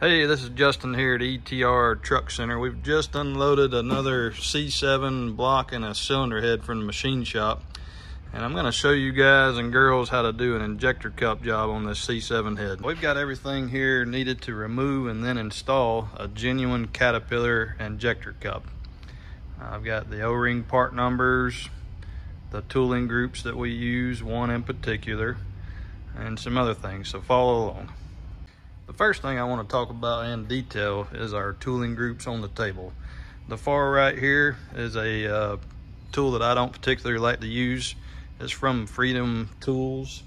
Hey, this is Justin here at ETR Truck Center. We've just unloaded another C7 block and a cylinder head from the machine shop. And I'm gonna show you guys and girls how to do an injector cup job on this C7 head. We've got everything here needed to remove and then install a genuine Caterpillar injector cup. I've got the O-ring part numbers, the tooling groups that we use, one in particular, and some other things, so follow along. The first thing I want to talk about in detail is our tooling groups on the table. The far right here is a tool that I don't particularly like to use. It's from Freedom Tools.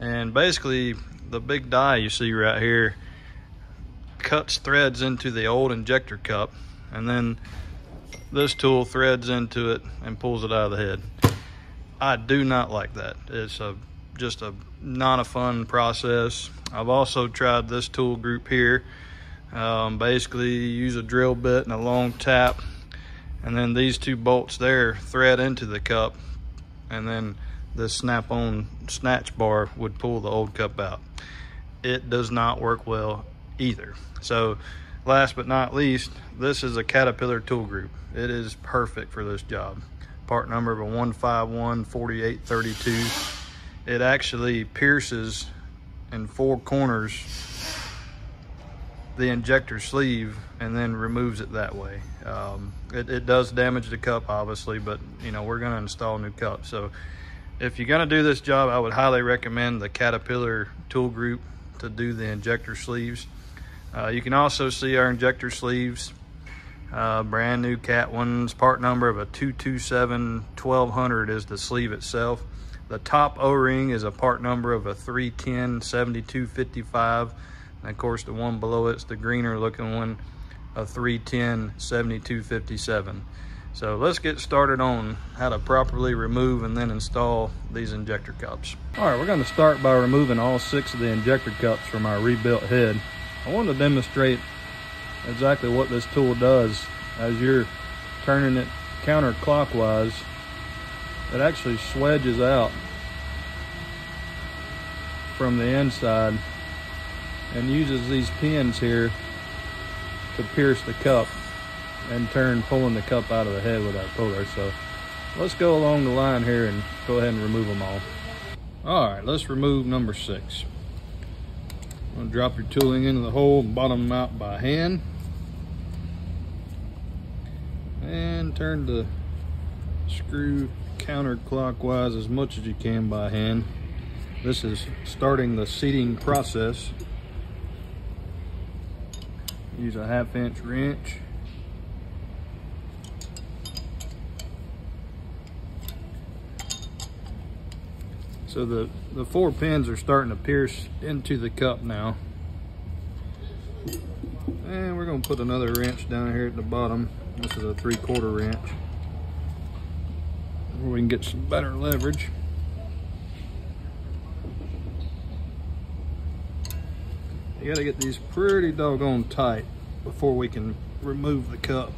And basically the big die you see right here cuts threads into the old injector cup. And then this tool threads into it and pulls it out of the head. I do not like that. It's just not a fun process. I've also tried this tool group here. Basically you use a drill bit and a long tap, and then these two bolts there thread into the cup, and then the Snap On snatch bar would pull the old cup out. It does not work well either. So last but not least, this is a Caterpillar tool group. It is perfect for this job. Part number of a 1514832. It actually pierces in four corners the injector sleeve and then removes it that way. It does damage the cup, obviously, but you know, we're going to install a new cup. So if you're going to do this job, I would highly recommend the Caterpillar tool group to do the injector sleeves. You can also see our injector sleeves, brand new Cat ones. Part number of a 227-1200 is the sleeve itself. The top O-ring is a part number of a 310-7255. And of course, the one below it's the greener looking one, a 310-7257. So let's get started on how to properly remove and then install these injector cups. All right, we're gonna start by removing all six of the injector cups from our rebuilt head. I wanted to demonstrate exactly what this tool does. As you're turning it counterclockwise, it actually swedges out from the inside and uses these pins here to pierce the cup, in turn pulling the cup out of the head with our puller. So let's go along the line here and go ahead and remove them all. All right, let's remove number six. I'm gonna drop your tooling into the hole and bottom them out by hand. And turn the screw counterclockwise as much as you can by hand. This is starting the seating process. Use a 1/2 inch wrench. So the four pins are starting to pierce into the cup now. And we're gonna put another wrench down here at the bottom. This is a 3/4 wrench. We can get some better leverage. You gotta get these pretty doggone tight before we can remove the cup.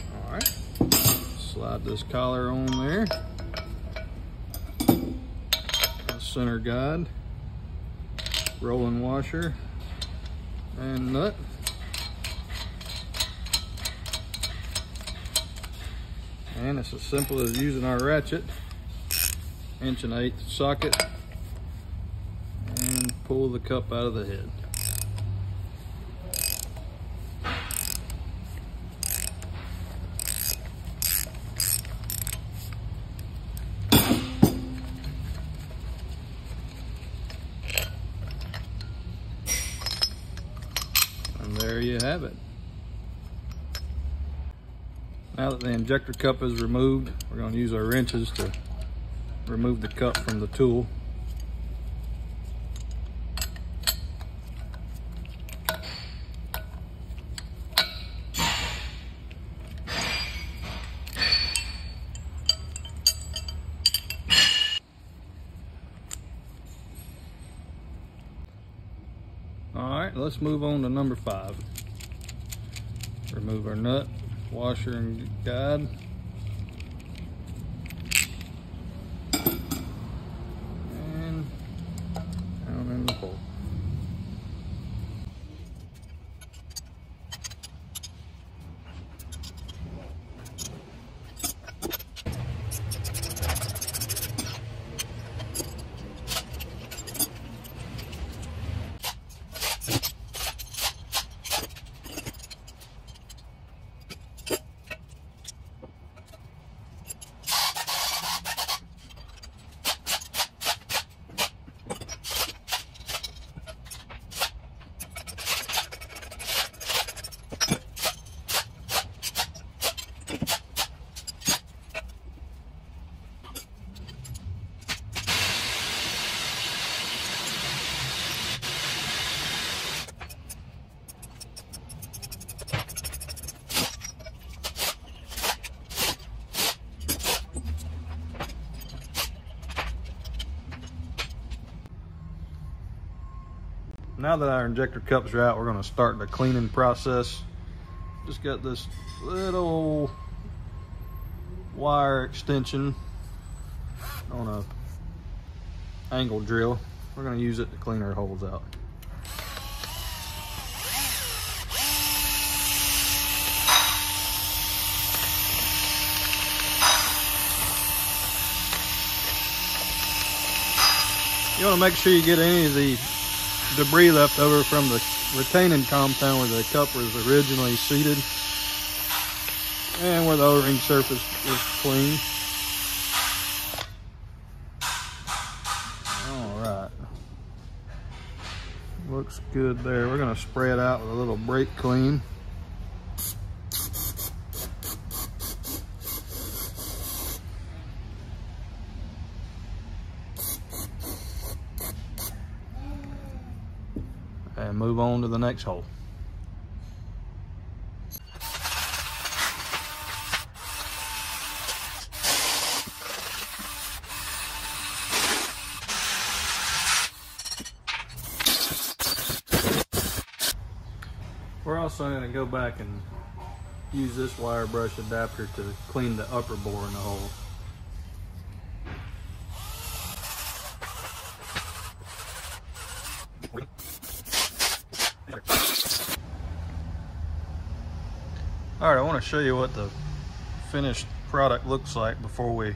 All right, slide this collar on there. The center guide, rolling washer, and nut. And it's as simple as using our ratchet, 1 1/8 inch socket, and pull the cup out of the head. There you have it. Now that the injector cup is removed, we're going to use our wrenches to remove the cup from the tool. Let's move on to number five. Remove our nut, washer, and guide. Now that our injector cups are out, we're gonna start the cleaning process. Just got this little wire extension on a angle drill. We're gonna use it to clean our holes out. You want to make sure you get any of the debris left over from the retaining compound where the cup was originally seated and where the O-ring surface is clean. Alright, looks good there. We're going to spray it out with a little brake clean. And move on to the next hole. We're also going to go back and use this wire brush adapter to clean the upper bore in the hole. Alright, I want to show you what the finished product looks like before we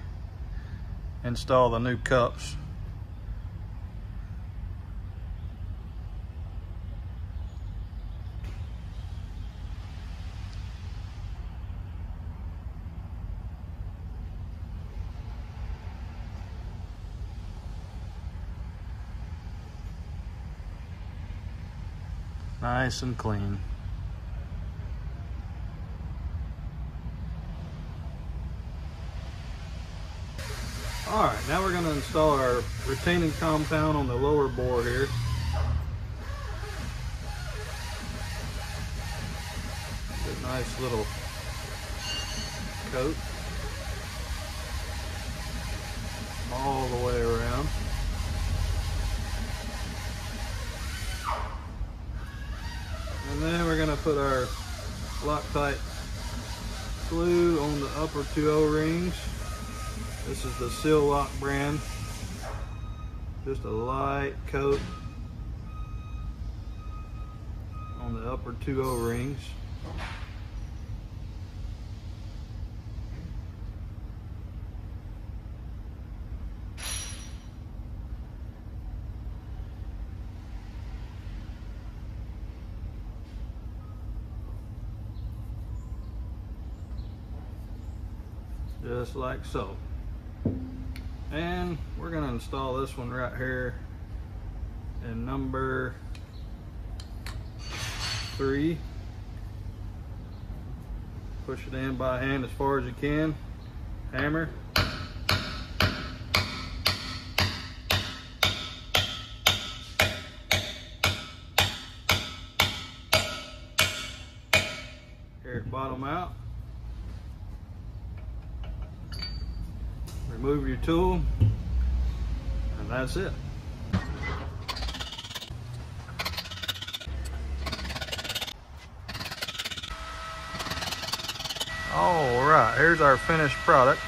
install the new cups. Nice and clean. All right, now we're gonna install our retaining compound on the lower bore here. Get a nice little coat all the way around. And then we're gonna put our Loctite glue on the upper two O-rings. This is the Seal Lock brand. Just a light coat on the upper two O-rings. Just like so. And we're going to install this one right here in number 3. Push it in by hand as far as you can. Hammer. Here, bottom out. Remove your tool, and that's it. All right, here's our finished product.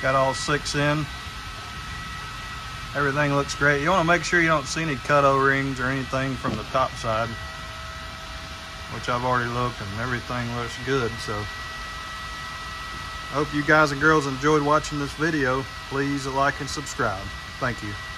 Got all 6 in. Everything looks great. You want to make sure you don't see any cut O-rings or anything from the top side, which I've already looked and everything looks good. So I hope you guys and girls enjoyed watching this video. Please like and subscribe. Thank you.